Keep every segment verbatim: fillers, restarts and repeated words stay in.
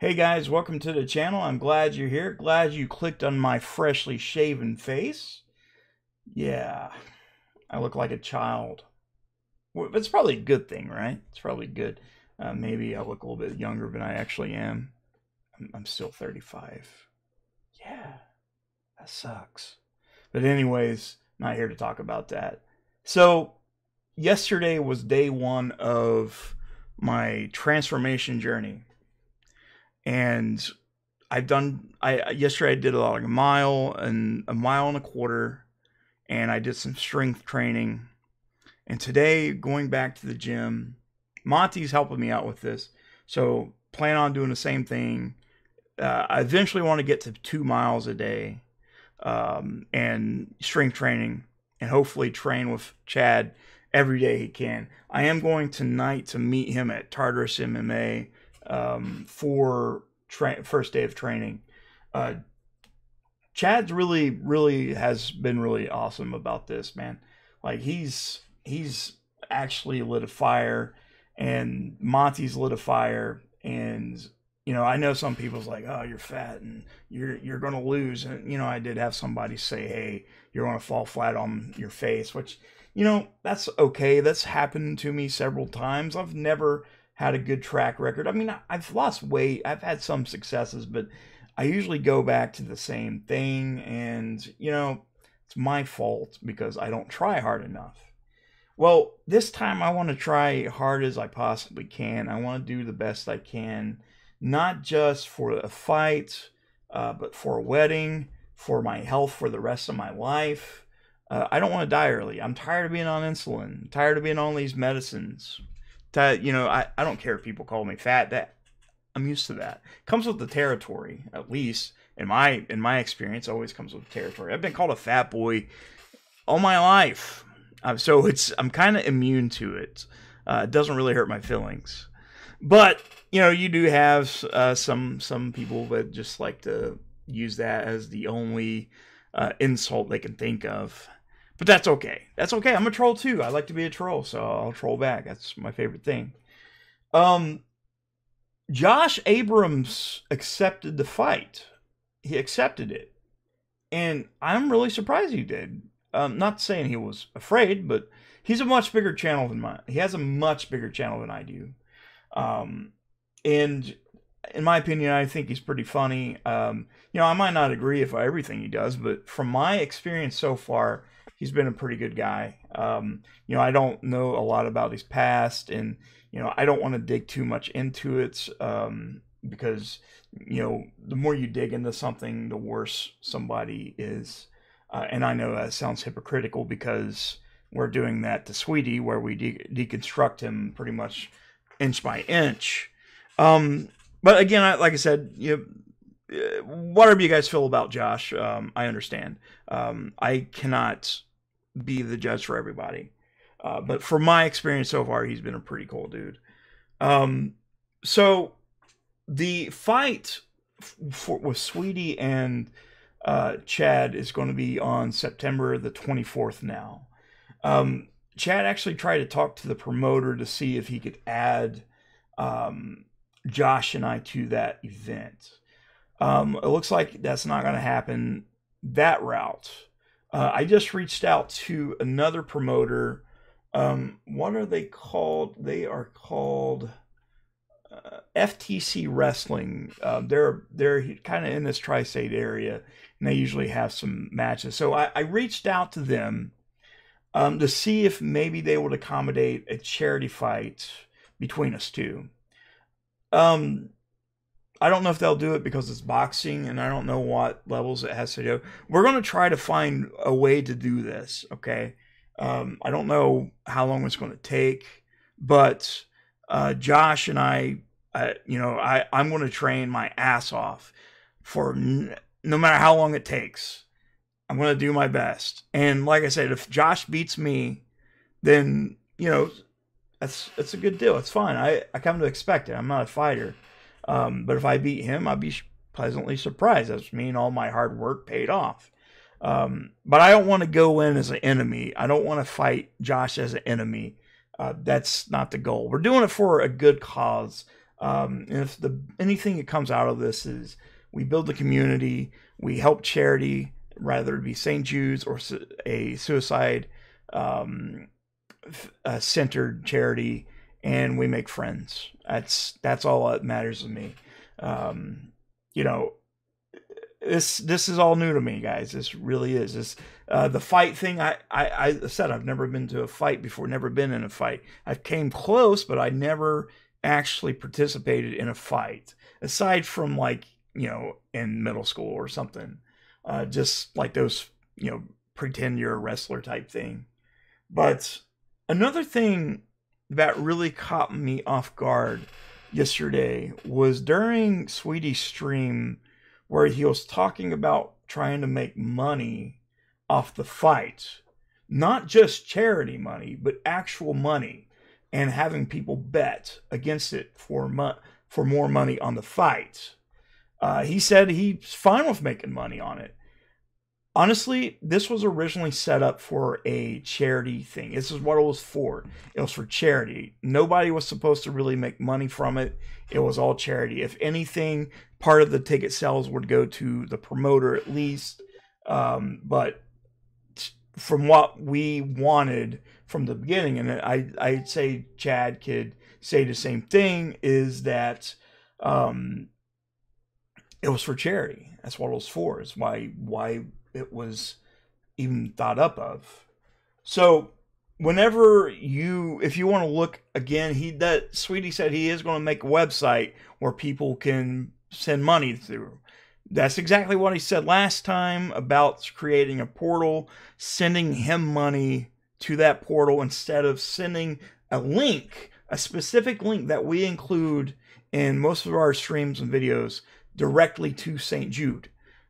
Hey guys, welcome to the channel. I'm glad you're here. Glad you clicked on my freshly shaven face. Yeah, I look like a child. It's probably a good thing, right? It's probably good. Uh, maybe I look a little bit younger than I actually am. I'm, I'm still thirty-five. Yeah, that sucks. But anyways, not here to talk about that. So yesterday was day one of my transformation journey. And I've done, I, yesterday I did a lot, like a mile and a mile and a quarter, and I did some strength training. And today, going back to the gym, Monty's helping me out with this. So plan on doing the same thing. Uh, I eventually want to get to two miles a day um, and strength training, and hopefully train with Chad every day he can. I am going tonight to meet him at Tartarus M M A. Um, for tra first day of training. Uh, Chad's really, really has been really awesome about this, man. Like he's, he's actually lit a fire, and Monty's lit a fire. And, you know, I know some people's like, oh, you're fat and you're, you're going to lose. And, you know, I did have somebody say, hey, you're going to fall flat on your face, which, you know, that's okay. That's happened to me several times. I've never had a good track record. I mean, I've lost weight. I've had some successes, but I usually go back to the same thing. And, you know, it's my fault because I don't try hard enough. Well, this time I want to try hard as I possibly can. I want to do the best I can, not just for a fight, uh, but for a wedding, for my health, for the rest of my life. Uh, I don't want to die early. I'm tired of being on insulin. I'm tired of being on these medicines. To, you know, I, I don't care if people call me fat. That I'm used to that. Comes with the territory, at least in my in my experience. Always comes with territory. I've been called a fat boy all my life, um, so it's I'm kind of immune to it. Uh, it doesn't really hurt my feelings, but you know, you do have uh, some some people that just like to use that as the only uh, insult they can think of. But that's okay. That's okay. I'm a troll too. I like to be a troll, so I'll troll back. That's my favorite thing. Um, Josh Abrams accepted the fight. He accepted it. And I'm really surprised he did. Um, not saying he was afraid, but he's a much bigger channel than mine. He has a much bigger channel than I do. Um, and in my opinion, I think he's pretty funny. Um, you know, I might not agree with everything he does, but from my experience so far, he's been a pretty good guy. Um, you know, I don't know a lot about his past, and, you know, I don't want to dig too much into it um, because, you know, the more you dig into something, the worse somebody is. Uh, and I know that sounds hypocritical because we're doing that to Sweetie, where we de deconstruct him pretty much inch by inch. Um, but again, I, like I said, you know, whatever you guys feel about Josh, um, I understand. Um, I cannot be the judge for everybody, uh, but from my experience so far, he's been a pretty cool dude. Um, so the fight for, with Sweetie and uh, Chad is going to be on September the twenty-fourth now. Um, Chad actually tried to talk to the promoter to see if he could add um, Josh and I to that event. Um, it looks like that's not going to happen that route. Uh, I just reached out to another promoter. Um, what are they called? They are called uh, F T C Wrestling. Uh, they're they're kind of in this tri-state area, and they usually have some matches. So I, I reached out to them um, to see if maybe they would accommodate a charity fight between us two. Um, I don't know if they'll do it because it's boxing, and I don't know what levels it has to do. We're going to try to find a way to do this, okay? Um, I don't know how long it's going to take, but uh, Josh and I, uh, you know, I, I'm going to train my ass off for n no matter how long it takes. I'm going to do my best. And like I said, if Josh beats me, then, you know, that's, that's a good deal. It's fine. I, I come to expect it. I'm not a fighter. Um, but if I beat him, I'd be pleasantly surprised. That's mean all my hard work paid off. Um, but I don't want to go in as an enemy. I don't want to fight Josh as an enemy. Uh, that's not the goal. We're doing it for a good cause. Um, and if the anything that comes out of this is we build the community, we help charity, rather it be Saint Jude's or a suicide um, a centered charity, and we make friends. That's that's all that matters to me. Um, you know, this this is all new to me, guys. This really is. This uh, the fight thing. I, I I said I've never been to a fight before. Never been in a fight. I came close, but I never actually participated in a fight aside from, like, you know, in middle school or something. Uh, just like those, you know, pretend you're a wrestler type thing. But another thing that really caught me off guard yesterday was during Sweetie's stream, where he was talking about trying to make money off the fights, not just charity money, but actual money, and having people bet against it for mo- for more money on the fights. Uh, he said he's fine with making money on it. Honestly, this was originally set up for a charity thing. This is what it was for. It was for charity. Nobody was supposed to really make money from it. It was all charity. If anything, part of the ticket sales would go to the promoter at least. Um, but from what we wanted from the beginning, and I, I'd say Chad could say the same thing, is that... Um, It was for charity. That's what it was for. It's why why it was even thought up of. So whenever you, if you want to look again, he that Sweetie said he is going to make a website where people can send money through. That's exactly what he said last time about creating a portal, sending him money to that portal instead of sending a link, a specific link that we include in most of our streams and videos, directly to Saint Jude.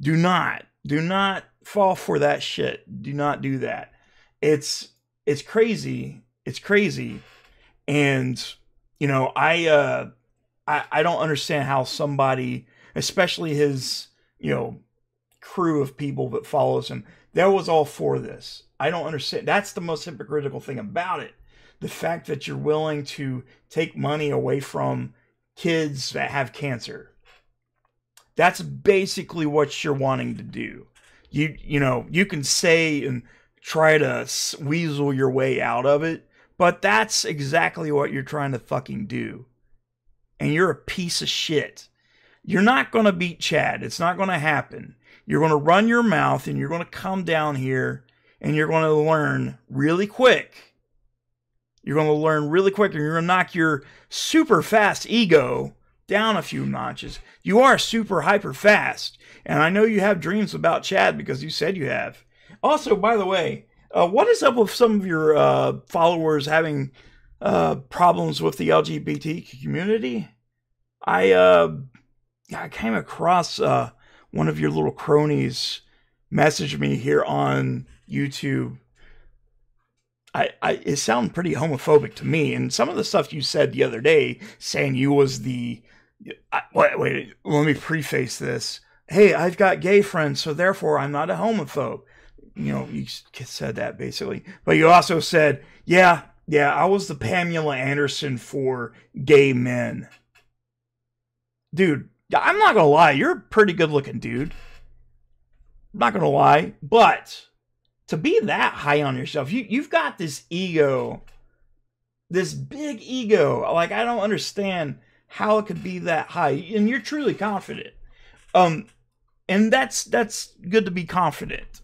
Do not, do not fall for that shit. Do not do that. It's, it's crazy. It's crazy. And, you know, I, uh, I, I don't understand how somebody, especially his, you know, crew of people that follows him, that was all for this. I don't understand. That's the most hypocritical thing about it. The fact that you're willing to take money away from kids that have cancer. That's basically what you're wanting to do. You you know, you can say and try to weasel your way out of it, but that's exactly what you're trying to fucking do. And you're a piece of shit. You're not going to beat Chad. It's not going to happen. You're going to run your mouth, and you're going to come down here, and you're going to learn really quick. You're going to learn really quick, and you're going to knock your super fast ego down a few notches. You are super hyper fast, and I know you have dreams about Chad because you said you have. Also, by the way, uh, what is up with some of your uh, followers having uh, problems with the L G B T community? I uh, I came across uh, one of your little cronies messaged me here on YouTube. I, I it sounded pretty homophobic to me, and some of the stuff you said the other day, saying you was the I, wait, wait, let me preface this. Hey, I've got gay friends, so therefore I'm not a homophobe. You know, you said that basically. But you also said, yeah, yeah, I was the Pamela Anderson for gay men. Dude, I'm not going to lie. You're a pretty good looking dude. I'm not going to lie. But to be that high on yourself, you, you've got this ego, this big ego. Like, I don't understand how it could be that high, and you're truly confident, um, and that's that's good to be confident.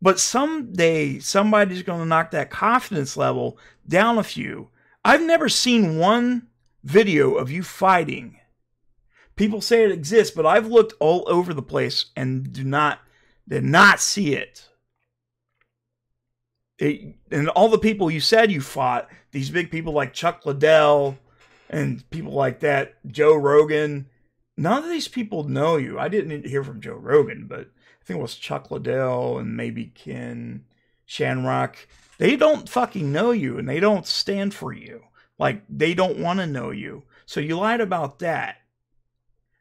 But someday somebody's going to knock that confidence level down a few. I've never seen one video of you fighting. People say it exists, but I've looked all over the place and do not did not see it. it. And all the people you said you fought, these big people like Chuck Liddell and people like that, Joe Rogan, none of these people know you. I didn't hear from Joe Rogan, but I think it was Chuck Liddell and maybe Ken Shanrock. They don't fucking know you, and they don't stand for you. Like, they don't want to know you. So you lied about that.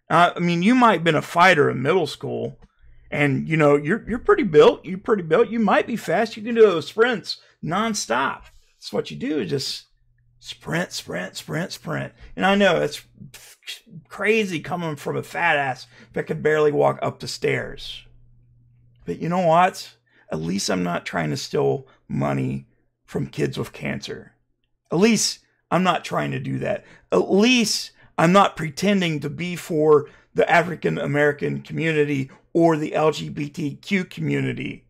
Uh, I mean, you might have been a fighter in middle school, and, you know, you're, you're pretty built. You're pretty built. You might be fast. You can do those sprints nonstop. That's what you do, is just Sprint, sprint, sprint, sprint. And I know it's crazy coming from a fat ass that could barely walk up the stairs. But you know what? At least I'm not trying to steal money from kids with cancer. At least I'm not trying to do that. At least I'm not pretending to be for the African American community or the L G B T Q community.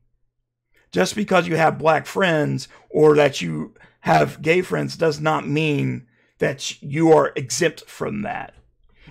Just because you have black friends or that you have gay friends does not mean that you are exempt from that.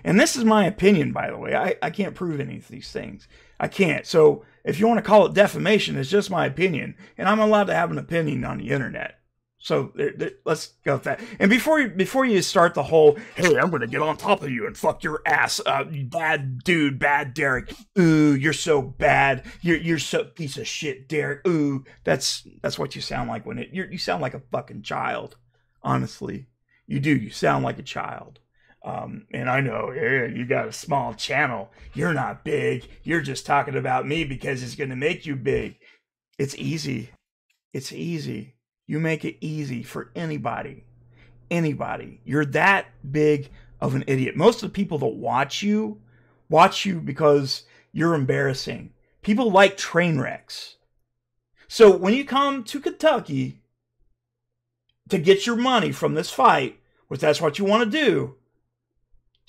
And this is my opinion, by the way. I, I can't prove any of these things. I can't. So if you want to call it defamation, it's just my opinion. And I'm allowed to have an opinion on the internet. So there, there, let's go with that. And before you, before you start the whole, hey, I'm going to get on top of you and fuck your ass, uh, you bad dude, bad Derek. Ooh, you're so bad. You're you're so piece of shit, Derek. Ooh, that's that's what you sound like when it. You're, you sound like a fucking child. Honestly, you do. You sound like a child. Um, and I know, yeah, you got a small channel. You're not big. You're just talking about me because it's going to make you big. It's easy. It's easy. You make it easy for anybody, anybody. You're that big of an idiot. Most of the people that watch you, watch you because you're embarrassing. People like train wrecks. So when you come to Kentucky to get your money from this fight, which that's what you want to do,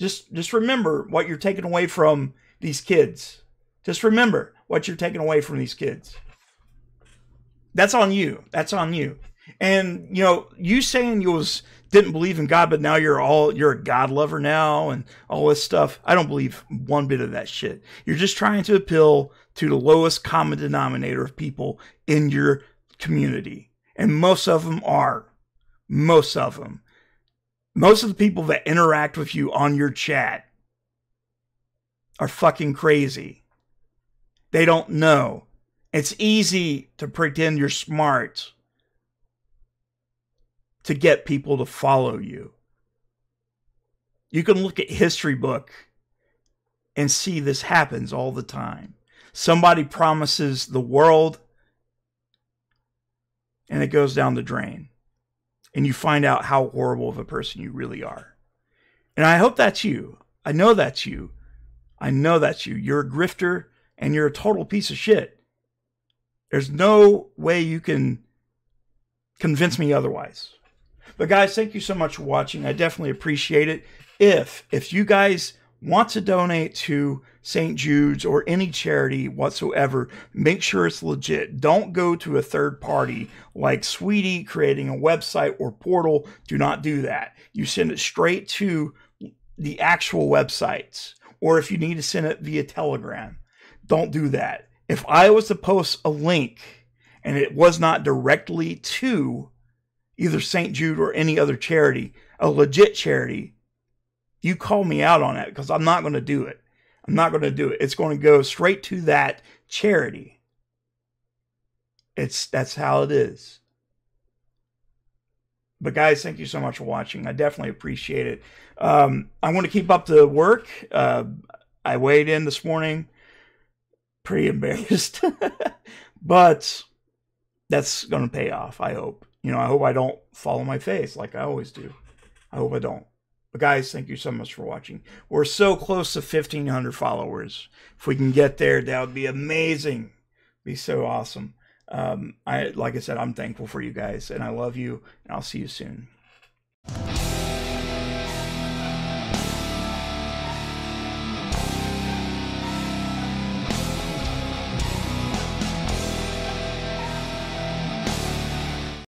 just, just remember what you're taking away from these kids. Just remember what you're taking away from these kids. That's on you. That's on you. And, you know, you saying you was didn't believe in God, but now you're all you're a God lover now and all this stuff. I don't believe one bit of that shit. You're just trying to appeal to the lowest common denominator of people in your community. And most of them are. Most of them. Most of the people that interact with you on your chat are fucking crazy. They don't know. It's easy to pretend you're smart to get people to follow you. You can look at history book and see this happens all the time. Somebody promises the world and it goes down the drain. And you find out how horrible of a person you really are. And I hope that's you. I know that's you. I know that's you. You're a grifter and you're a total piece of shit. There's no way you can convince me otherwise. But guys, thank you so much for watching. I definitely appreciate it. If, if you guys want to donate to Saint Jude's or any charity whatsoever, make sure it's legit. Don't go to a third party like Sweetie creating a website or portal. Do not do that. You send it straight to the actual websites. Or if you need to send it via Telegram, don't do that. If I was to post a link and it was not directly to either Saint Jude or any other charity, a legit charity, you call me out on that because I'm not going to do it. I'm not going to do it. It's going to go straight to that charity. It's that's how it is. But guys, thank you so much for watching. I definitely appreciate it. Um, I want to keep up the work. Uh, I weighed in this morning. Pretty embarrassed, but that's gonna pay off. I hope. You know, I hope I don't fall on my face like I always do. I hope I don't. But guys, thank you so much for watching. We're so close to fifteen hundred followers. If we can get there, that would be amazing. It'd be so awesome. Um, I like I said, I'm thankful for you guys, and I love you. And I'll see you soon.